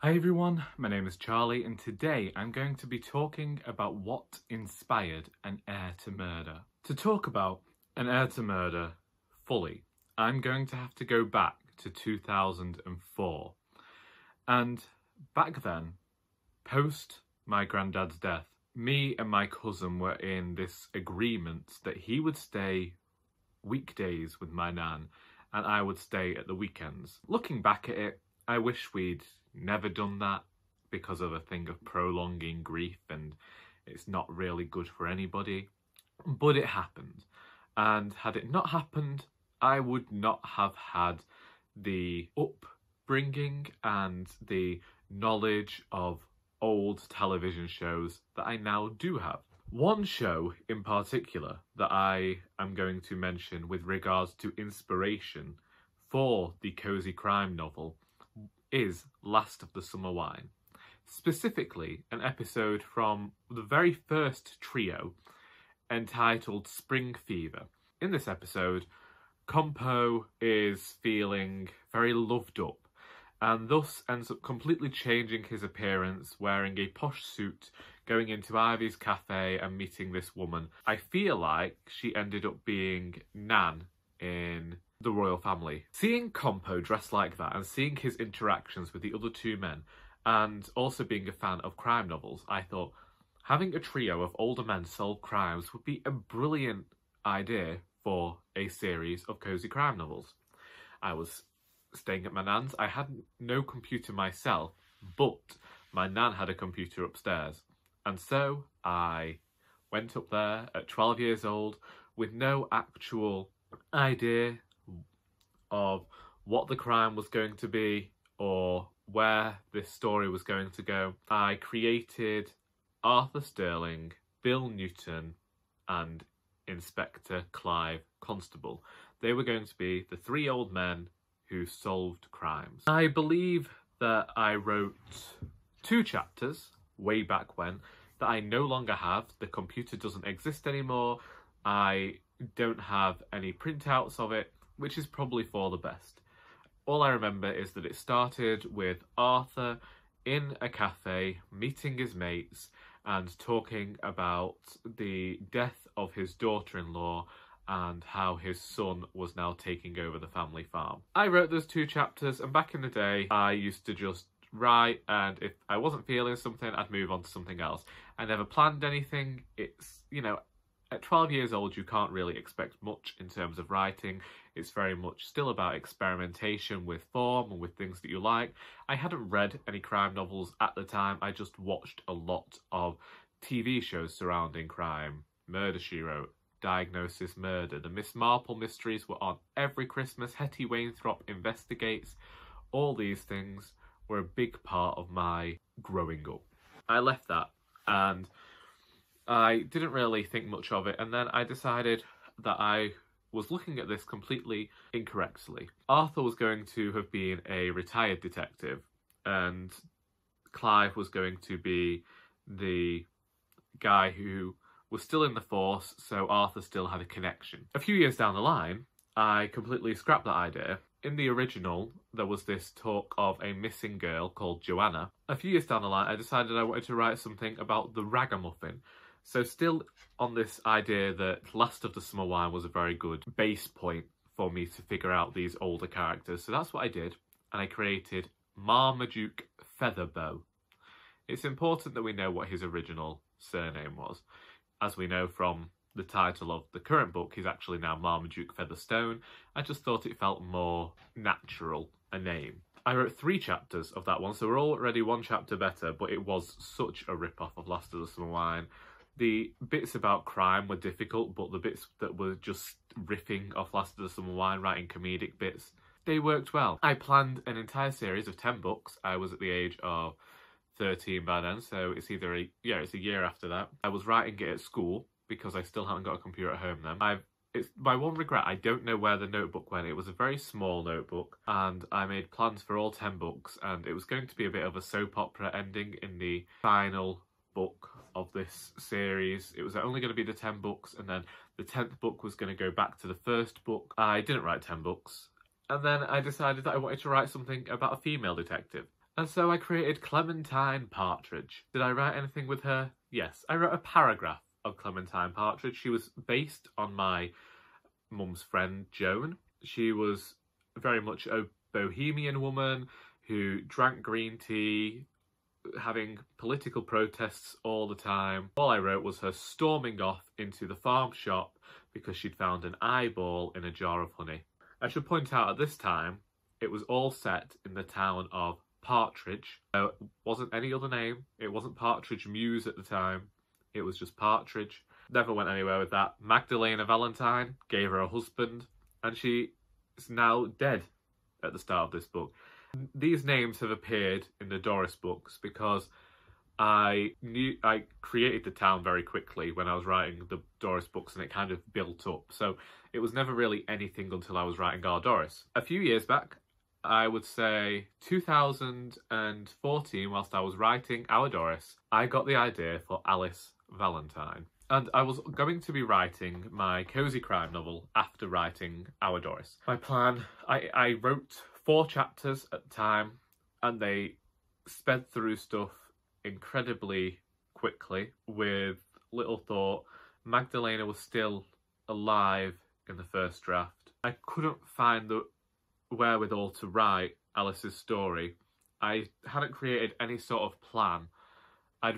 Hi everyone, my name is Charlie and today I'm going to be talking about what inspired An Heir to Murder. To talk about An Heir to Murder fully, I'm going to have to go back to 2004. And back then, post my granddad's death, me and my cousin were in this agreement that he would stay weekdays with my nan and I would stay at the weekends. Looking back at it, I wish we'd never done that because of a thing of prolonging grief and it's not really good for anybody, but it happened, and had it not happened I would not have had the upbringing and the knowledge of old television shows that I now do have. One show in particular that I am going to mention with regards to inspiration for the cozy crime novel is Last of the Summer Wine. Specifically, an episode from the very first trio entitled Spring Fever. In this episode, Compo is feeling very loved up and thus ends up completely changing his appearance, wearing a posh suit, going into Ivy's cafe and meeting this woman. I feel like she ended up being Nan in The Royal Family. Seeing Compo dressed like that and seeing his interactions with the other two men, and also being a fan of crime novels, I thought having a trio of older men solve crimes would be a brilliant idea for a series of cozy crime novels. I was staying at my nan's. I had no computer myself, but my nan had a computer upstairs, and so I went up there at 12 years old with no actual idea of what the crime was going to be or where this story was going to go. I created Arthur Sterling, Bill Newton and Inspector Clive Constable. They were going to be the three old men who solved crimes. I believe that I wrote two chapters way back when that I no longer have. The computer doesn't exist anymore. I don't have any printouts of it, which is probably for the best. All I remember is that it started with Arthur in a cafe meeting his mates and talking about the death of his daughter-in-law and how his son was now taking over the family farm. I wrote those two chapters, and back in the day I used to just write, and if I wasn't feeling something I'd move on to something else. I never planned anything. It's, you know, at 12 years old, you can't really expect much in terms of writing. It's very much still about experimentation with form and with things that you like. I hadn't read any crime novels at the time. I just watched a lot of TV shows surrounding crime. Murder, She Wrote, Diagnosis Murder, The Miss Marple Mysteries were on every Christmas, Hetty Wainthropp Investigates. All these things were a big part of my growing up. I left that and I didn't really think much of it, and then I decided that I was looking at this completely incorrectly. Arthur was going to have been a retired detective and Clive was going to be the guy who was still in the force, so Arthur still had a connection. A few years down the line, I completely scrapped that idea. In the original, there was this talk of a missing girl called Joanna. A few years down the line, I decided I wanted to write something about the ragamuffin. So still on this idea that Last of the Summer Wine was a very good base point for me to figure out these older characters. So that's what I did, and I created Marmaduke Featherstone. It's important that we know what his original surname was. As we know from the title of the current book, he's actually now Marmaduke Featherstone. I just thought it felt more natural a name. I wrote three chapters of that one, so we're already one chapter better, but it was such a rip-off of Last of the Summer Wine. The bits about crime were difficult, but the bits that were just riffing off Last of the Summer Wine, writing comedic bits, they worked well. I planned an entire series of 10 books. I was at the age of 13 by then, so it's either a year after that. I was writing it at school because I still haven't got a computer at home then. It's my one regret, I don't know where the notebook went. It was a very small notebook, and I made plans for all 10 books, and it was going to be a bit of a soap opera ending in the final book of this series. It was only going to be the 10 books, and then the 10th book was going to go back to the first book. I didn't write 10 books, and then I decided that I wanted to write something about a female detective. And so I created Clementine Partridge. Did I write anything with her? Yes, I wrote a paragraph of Clementine Partridge. She was based on my mum's friend, Joan. She was very much a bohemian woman who drank green tea, having political protests all the time. All I wrote was her storming off into the farm shop because she'd found an eyeball in a jar of honey. I should point out at this time, it was all set in the town of Partridge. There wasn't any other name. It wasn't Partridge Muse at the time. It was just Partridge. Never went anywhere with that. Magdalena Valentine gave her a husband, and she is now dead at the start of this book. These names have appeared in the Doris books because I created the town very quickly when I was writing the Doris books, and it kind of built up. So it was never really anything until I was writing Our Doris. A few years back, I would say 2014, whilst I was writing Our Doris, I got the idea for Alice Valentine. And I was going to be writing my cozy crime novel after writing Our Doris. My plan, I wrote 4 chapters at the time, and they sped through stuff incredibly quickly with little thought. Magdalena was still alive in the first draft. I couldn't find the wherewithal to write Alice's story. I hadn't created any sort of plan. I'd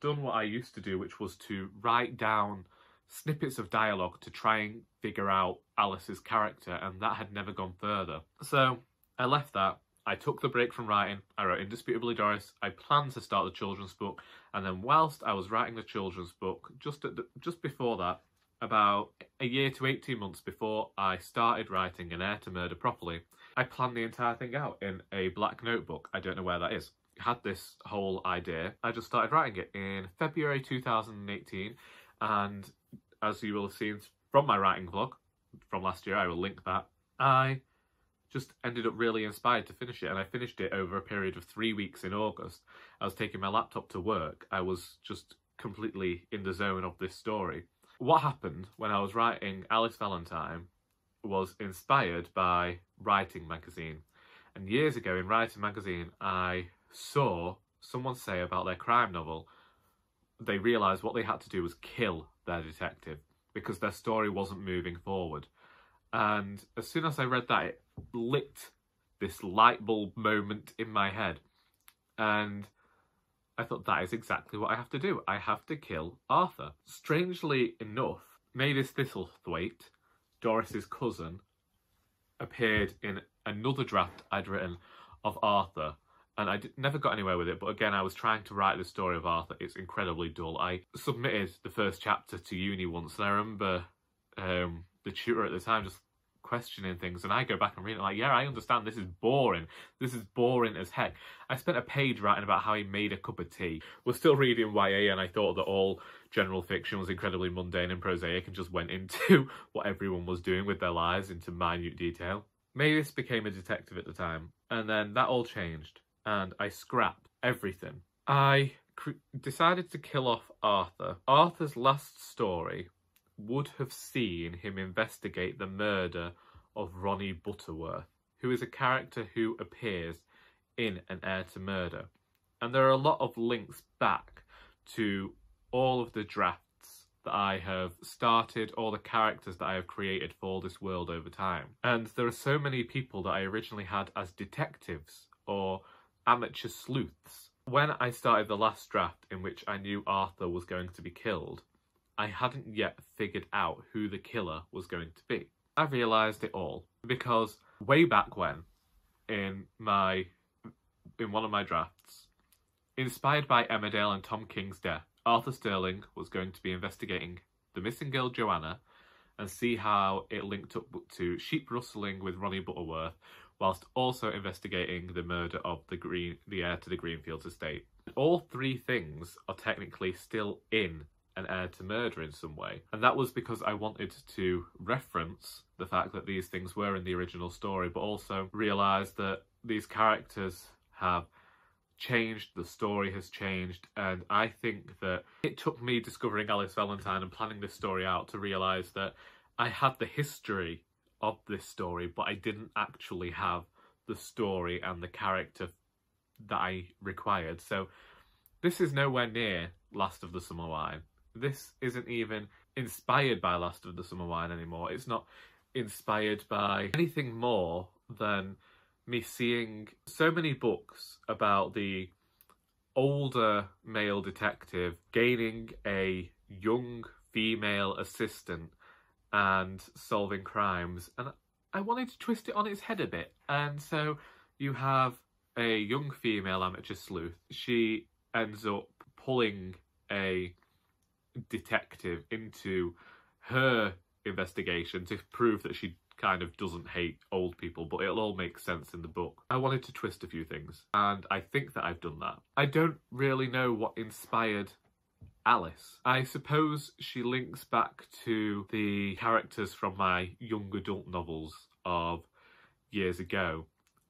done what I used to do, which was to write down snippets of dialogue to try and figure out Alice's character, and that had never gone further. So I left that. I took the break from writing. I wrote Indisputably Doris. I planned to start the children's book, and then whilst I was writing the children's book, just before that, about a year to 18 months before I started writing An Heir to Murder properly, I planned the entire thing out in a black notebook. I don't know where that is. Had this whole idea. I just started writing it in February 2018, and as you will have seen from my writing vlog from last year, I will link that, I just ended up really inspired to finish it, and I finished it over a period of 3 weeks in August. I was taking my laptop to work. I was just completely in the zone of this story. What happened when I was writing Alice Valentine was inspired by Writing Magazine. And years ago in Writing Magazine, I saw someone say about their crime novel, they realised what they had to do was kill their detective because their story wasn't moving forward. And as soon as I read that, it lit this light bulb moment in my head. And I thought, that is exactly what I have to do. I have to kill Arthur. Strangely enough, Mavis Thistlethwaite, Doris's cousin, appeared in another draft I'd written of Arthur, and I never got anywhere with it, but again, I was trying to write the story of Arthur. It's incredibly dull. I submitted the first chapter to uni once, and I remember the tutor at the time just questioning things, and I go back and read it like, yeah, I understand, this is boring. This is boring as heck. I spent a page writing about how he made a cup of tea. We're still reading YA, and I thought that all general fiction was incredibly mundane and prosaic, and just went into what everyone was doing with their lives into minute detail. Mavis became a detective at the time, and then that all changed, and I scrapped everything. I decided to kill off Arthur. Arthur's last story would have seen him investigate the murder of Ronnie Butterworth, who is a character who appears in An Heir to Murder. And there are a lot of links back to all of the drafts that I have started, all the characters that I have created for this world over time. And there are so many people that I originally had as detectives or amateur sleuths. When I started the last draft in which I knew Arthur was going to be killed, I hadn't yet figured out who the killer was going to be. I realised it all because way back when, in one of my drafts, inspired by Emmerdale and Tom King's death, Arthur Sterling was going to be investigating the missing girl Joanna and see how it linked up to sheep rustling with Ronnie Butterworth, whilst also investigating the murder of the heir to the Greenfields Estate. All 3 things are technically still in An Heir to Murder in some way, and that was because I wanted to reference the fact that these things were in the original story, but also realise that these characters have changed, the story has changed, and I think that it took me discovering Alice Valentine and planning this story out to realise that I had the history of this story, but I didn't actually have the story and the character that I required. So this is nowhere near Last of the Summer Wine. This isn't even inspired by Last of the Summer Wine anymore. It's not inspired by anything more than me seeing so many books about the older male detective gaining a young female assistant and solving crimes, and I wanted to twist it on its head a bit. And so you have a young female amateur sleuth. She ends up pulling a detective into her investigation to prove that she kind of doesn't hate old people, but it'll all make sense in the book. I wanted to twist a few things, and I think that I've done that. I don't really know what inspired Alice. I suppose she links back to the characters from my young adult novels of years ago,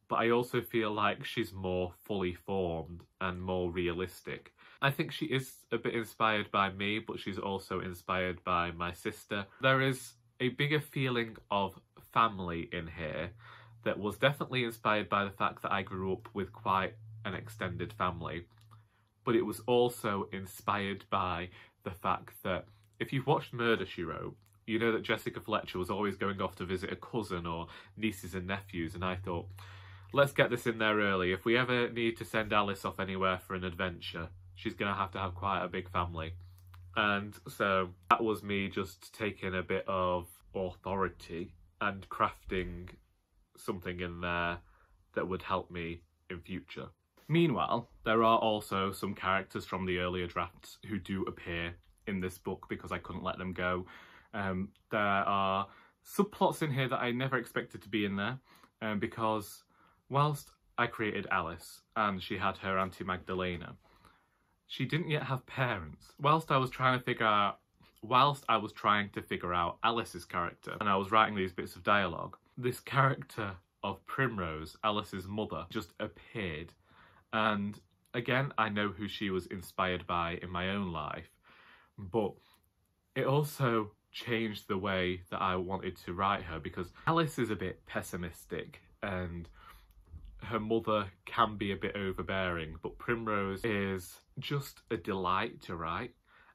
but I also feel like she's more fully formed and more realistic. I think she is a bit inspired by me, but she's also inspired by my sister. There is a bigger feeling of family in here that was definitely inspired by the fact that I grew up with quite an extended family, but it was also inspired by the fact that if you've watched Murder, She Wrote, you know that Jessica Fletcher was always going off to visit a cousin or nieces and nephews, and I thought, let's get this in there early. If we ever need to send Alice off anywhere for an adventure, she's going to have quite a big family. And so that was me just taking a bit of authority and crafting something in there that would help me in future. Meanwhile, there are also some characters from the earlier drafts who do appear in this book because I couldn't let them go. There are subplots in here that I never expected to be in there, because whilst I created Alice and she had her Auntie Magdalena, she didn't yet have parents. Whilst I was trying to figure out Alice's character, and I was writing these bits of dialogue, this character of Primrose, Alice's mother, just appeared. And again, I know who she was inspired by in my own life, but it also changed the way that I wanted to write her, because Alice is a bit pessimistic and her mother can be a bit overbearing, but Primrose is just a delight to write,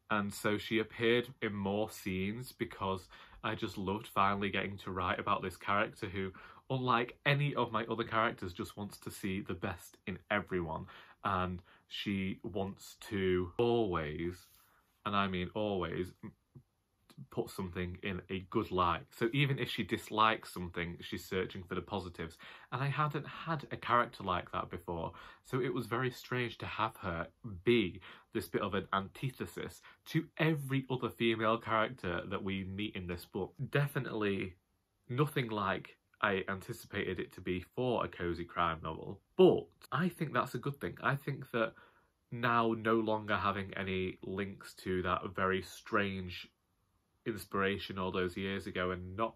and so she appeared in more scenes because I just loved finally getting to write about this character who, unlike any of my other characters, just wants to see the best in everyone, and she wants to always, and I mean always, put something in a good light. So even if she dislikes something, she's searching for the positives, and I hadn't had a character like that before, so it was very strange to have her be this bit of an antithesis to every other female character that we meet in this book. Definitely nothing like I anticipated it to be for a cozy crime novel, but I think that's a good thing. I think that now no longer having any links to that very strange inspiration all those years ago and not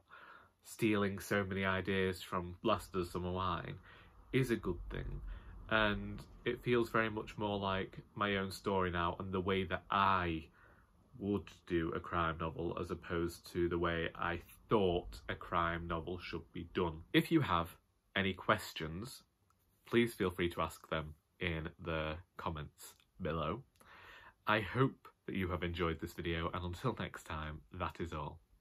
stealing so many ideas from Last of the Summer Wine is a good thing, and it feels very much more like my own story now and the way that I would do a crime novel as opposed to the way I thought a crime novel should be done. If you have any questions, please feel free to ask them in the comments below. I hope that you have enjoyed this video, and until next time, that is all.